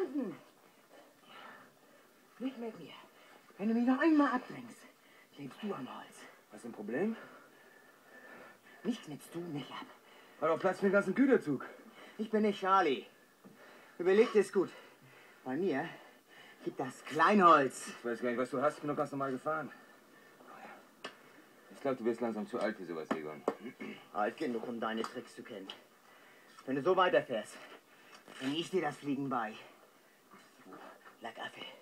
verstanden? Nicht mit mir. Wenn du mich noch einmal ablenkst, klebst du am Holz. Was ist ein Problem? Nichts nimmst du nicht ab. Hat doch Platz für den ganzen Güterzug. Ich bin nicht Charlie. Überleg dir's gut. Bei mir gibt das Kleinholz. Ich weiß gar nicht, was du hast. Ich bin doch ganz normal gefahren. Ich glaube, du wirst langsam zu alt für sowas, Egon. Alt genug, um deine Tricks zu kennen. Wenn du so weiterfährst, bringe ich dir das Fliegen bei. Du Lackaffe.